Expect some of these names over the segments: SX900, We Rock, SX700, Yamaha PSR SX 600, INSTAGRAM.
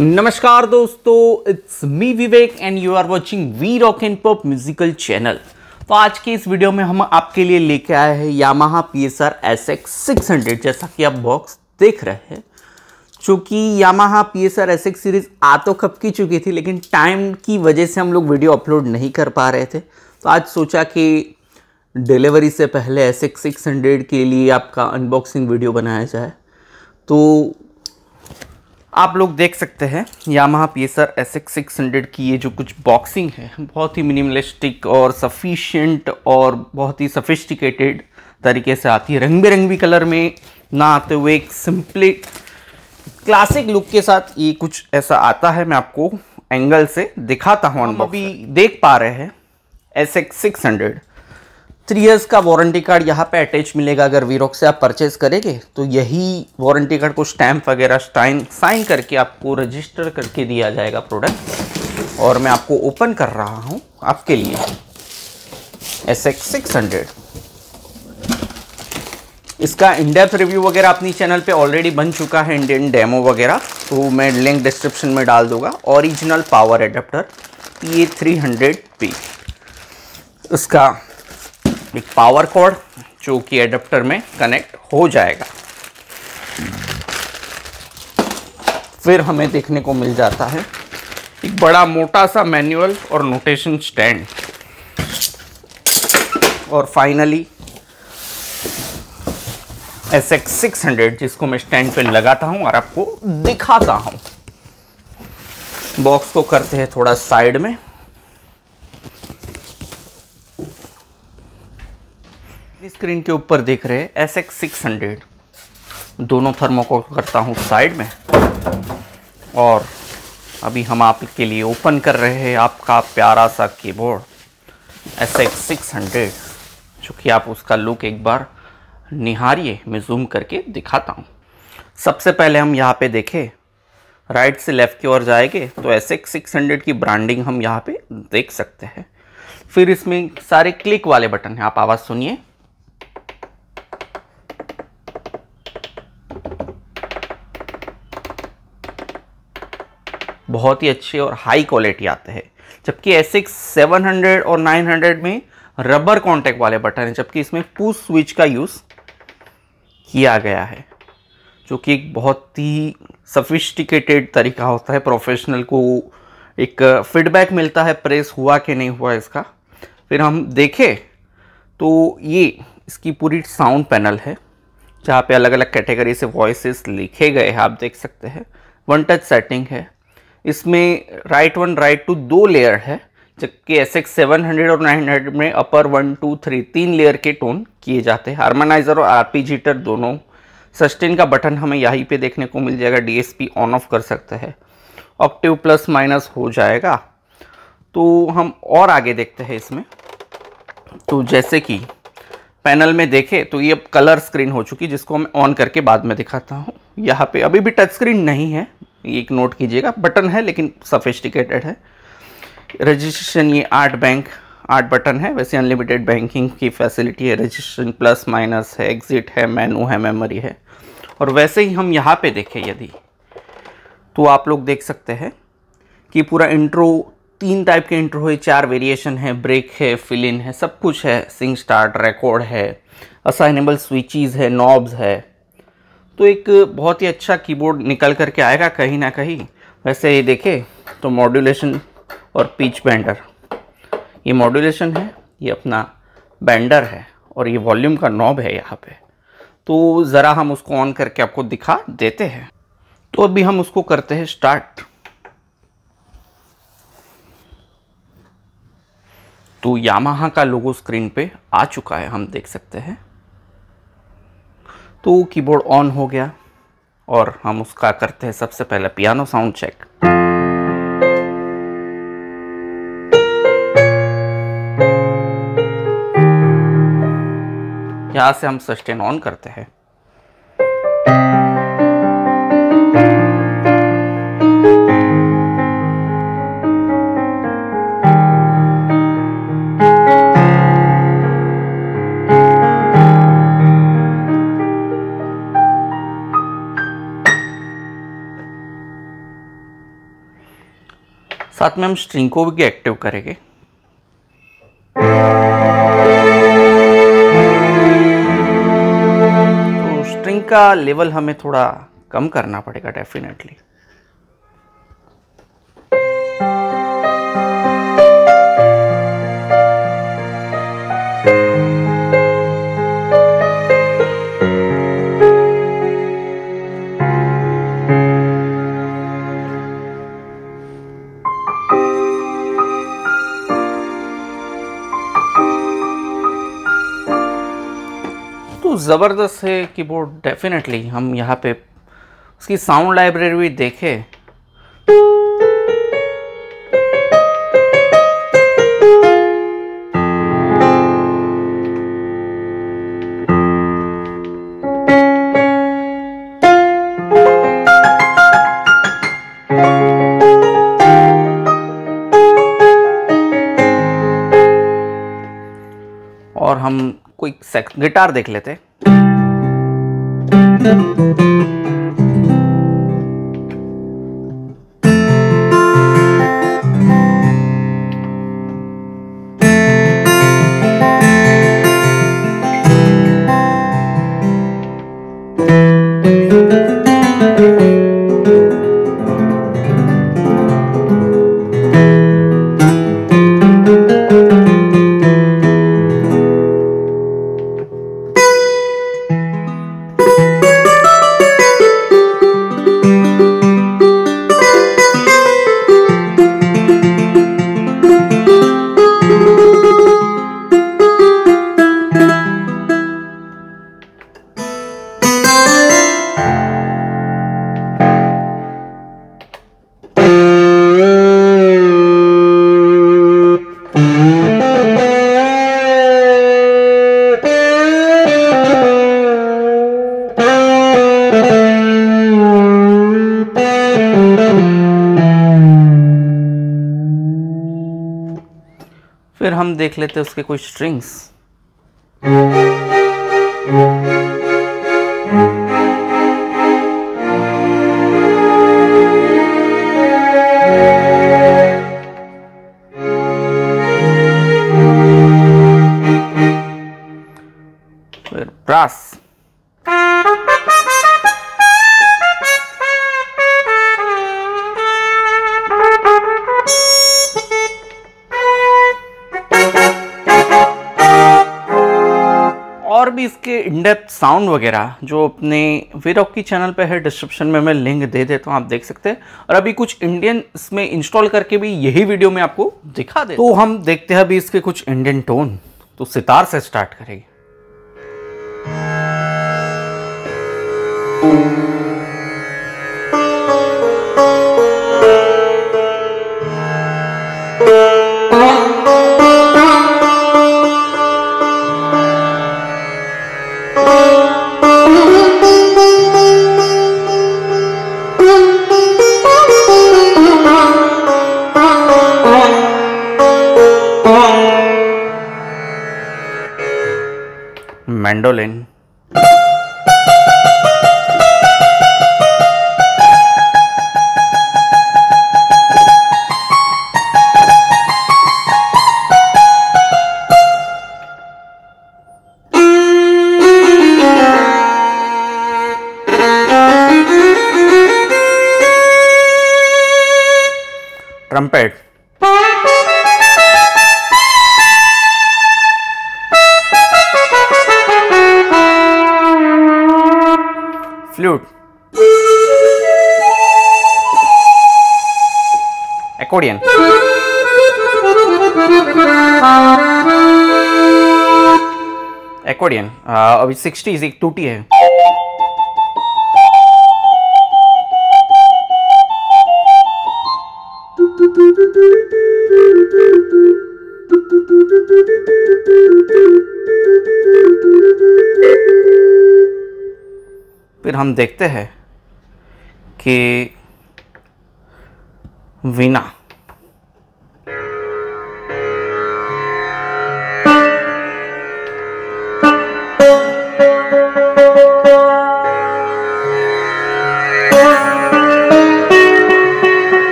नमस्कार दोस्तों, it's me Vivek and you are watching V rock and pop musical channel. तो आज के इस वीडियो में हम आपके लिए लेके आए हैं यामाहा PSR SX 600। जैसा कि आप बॉक्स देख रहे हैं, चूँकि यामाहा PSR SX सीरीज़ आ तो खपकी चुकी थी, लेकिन टाइम की वजह से हम लोग वीडियो अपलोड नहीं कर पा रहे थे। तो आज सोचा कि डिलीवरी से पहले SX 600 के लिए आपका अनबॉक्सिंग वीडियो बनाया जाए। तो आप लोग देख सकते हैं यामाहा PSR SX 600 की ये जो कुछ बॉक्सिंग है, बहुत ही मिनिमलिस्टिक और सफिशिएंट और बहुत ही सफिस्टिकेटेड तरीके से आती है। रंग बिरंगी कलर में ना आते हुए एक सिंपली क्लासिक लुक के साथ ये कुछ ऐसा आता है। मैं आपको एंगल से दिखाता हूँ। हम अभी देख पा रहे हैं SX 600 3 years का वारंटी कार्ड यहाँ पे अटैच मिलेगा। अगर वी रॉक से आप परचेज करेंगे तो यही वारंटी कार्ड को स्टैम्प वगैरह साइन करके आपको रजिस्टर करके दिया जाएगा प्रोडक्ट। और मैं आपको ओपन कर रहा हूँ आपके लिए SX 600। इसका इनडेप्थ रिव्यू वगैरह अपनी चैनल पे ऑलरेडी बन चुका है, इंडियन डेमो वगैरह, तो मैं लिंक डिस्क्रिप्शन में डाल दूंगा। ओरिजिनल पावर एडेप्टर ये 300P। इसका एक पावर कॉर्ड जो कि एडेप्टर में कनेक्ट हो जाएगा। फिर हमें देखने को मिल जाता है एक बड़ा मोटा सा मैनुअल और नोटेशन स्टैंड। और फाइनली SX 600 जिसको मैं स्टैंड पे लगाता हूं और आपको दिखाता हूं। बॉक्स को करते हैं थोड़ा साइड में। स्क्रीन के ऊपर देख रहे हैं SX 600। दोनों थर्मोकोल करता हूँ साइड में और अभी हम आपके लिए ओपन कर रहे हैं आपका प्यारा सा कीबोर्ड SX 600। चूँकि आप उसका लुक एक बार निहारिए, मैं जूम करके दिखाता हूँ। सबसे पहले हम यहाँ पे देखें, राइट से लेफ़्ट की ओर जाएंगे तो SX 600 की ब्रांडिंग हम यहाँ पे देख सकते हैं। फिर इसमें सारे क्लिक वाले बटन हैं, आप आवाज़ सुनिए। बहुत ही अच्छे और हाई क्वालिटी आते हैं। जबकि SX700 और 900 में रबर कॉन्टैक्ट वाले बटन हैं, जबकि इसमें पुश स्विच का यूज़ किया गया है, जो कि एक बहुत ही सफिस्टिकेटेड तरीका होता है। प्रोफेशनल को एक फीडबैक मिलता है प्रेस हुआ कि नहीं हुआ इसका। फिर हम देखें तो ये इसकी पूरी साउंड पैनल है, जहाँ पे अलग अलग कैटेगरी से वॉइसेस लिखे गए हैं, आप देख सकते हैं। वन टच सेटिंग है, इसमें राइट 1 राइट 2 दो लेयर है, जबकि SX700 और 900 में अपर 1 2 3 3 लेयर के टोन किए जाते हैं। हार्मोनाइजर और आर्पेजिएटर दोनों। सस्टेन का बटन हमें यहीं पे देखने को मिल जाएगा। DSP ऑन ऑफ कर सकते हैं, ऑक्टिव प्लस माइनस हो जाएगा। तो हम और आगे देखते हैं इसमें। तो जैसे कि पैनल में देखें तो ये अब कलर स्क्रीन हो चुकी, जिसको मैं ऑन करके बाद में दिखाता हूँ। यहाँ पे अभी भी टच स्क्रीन नहीं है, एक नोट कीजिएगा, बटन है लेकिन सफिस्टिकेटेड है। रजिस्ट्रेशन ये 8 बटन है। वैसे अनलिमिटेड बैंकिंग की फैसिलिटी है, रजिस्ट्रेशन प्लस माइनस है, एग्जिट है, मेनू है, मेमोरी है। और वैसे ही हम यहाँ पे देखें यदि तो आप लोग देख सकते हैं कि पूरा इंट्रो 3 टाइप के इंट्रो है, 4 वेरिएशन है, ब्रेक है, फिल इन है, सब कुछ है। सिंग स्टार्ट, रिकॉर्ड है, असाइनेबल स्विचेस है, नॉब्स है। तो एक बहुत ही अच्छा कीबोर्ड निकल करके आएगा कहीं ना कहीं। वैसे ये देखें तो मॉड्यूलेशन और पिच बैंडर, ये मॉड्यूलेशन है, ये अपना बैंडर है और ये वॉल्यूम का नॉब है यहाँ पे। तो ज़रा हम उसको ऑन करके आपको दिखा देते हैं। तो अभी हम उसको करते हैं स्टार्ट। तो यामाहा का लोगो स्क्रीन पे आ चुका है, हम देख सकते हैं। तो कीबोर्ड ऑन हो गया और हम उसका करते हैं सबसे पहले पियानो साउंड चेक। यहाँ से हम सस्टेन ऑन करते हैं। साथ में हम स्ट्रिंग को भी एक्टिव करेंगे। तो स्ट्रिंग का लेवल हमें थोड़ा कम करना पड़ेगा डेफिनेटली। ज़बरदस्त है कीबोर्ड डेफिनेटली। हम यहाँ पे उसकी साउंड लाइब्रेरी भी देखे और हम कोई गिटार देख लेते। फिर हम देख लेते हैं उसके कुछ स्ट्रिंग्स। फिर ब्रास। इसके इनडेप्थ साउंड वगैरह जो अपने वी रॉक की चैनल पे है, डिस्क्रिप्शन में मैं लिंक दे देता हूँ, आप देख सकते हैं। और अभी कुछ इंडियन इसमें इंस्टॉल करके भी यही वीडियो में आपको दिखा दे। तो हम देखते हैं अभी इसके कुछ इंडियन टोन। तो सितार से स्टार्ट करेंगे। Mandolin. Trumpet. Flute. Accordion. Accordion अभी 60s एक टूटी है। फिर हम देखते हैं कि वीणा।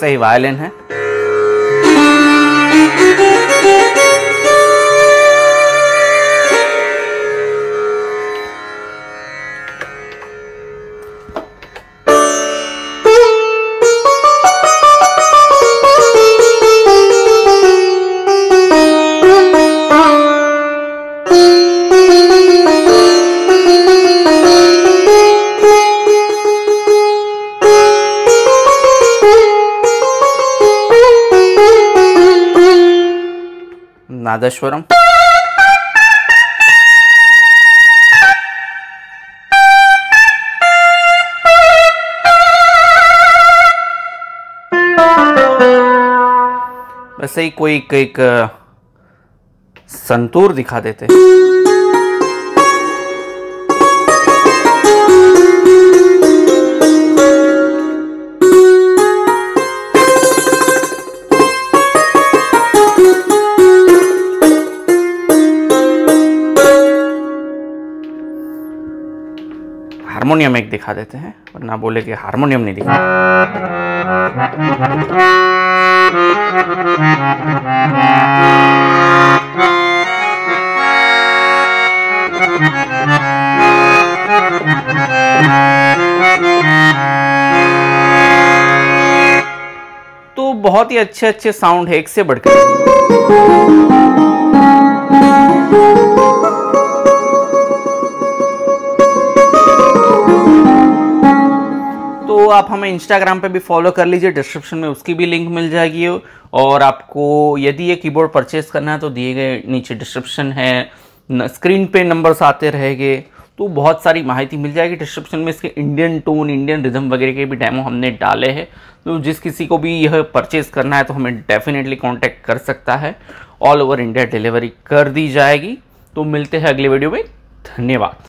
से ही वायलिन है। नादस्वरम, वैसे ही कोई एक संतूर दिखा देते। हारमोनियम एक दिखा देते हैं, वरना बोले कि हारमोनियम नहीं दिखा। तो बहुत ही अच्छे अच्छे साउंड है, एक से बढ़कर। आप हमें इंस्टाग्राम पे भी फॉलो कर लीजिए, डिस्क्रिप्शन में उसकी भी लिंक मिल जाएगी। और आपको यदि ये कीबोर्ड परचेस करना है तो दिए गए नीचे डिस्क्रिप्शन है, स्क्रीन पे नंबर्स आते रहेंगे तो बहुत सारी माहिती मिल जाएगी। डिस्क्रिप्शन में इसके इंडियन टोन, इंडियन रिदम वगैरह के भी डेमो हमने डाले हैं, तो जिस किसी को भी यह परचेस करना है तो हमें डेफिनेटली कॉन्टैक्ट कर सकता है। ऑल ओवर इंडिया डिलीवरी कर दी जाएगी। तो मिलते हैं अगले वीडियो में, धन्यवाद।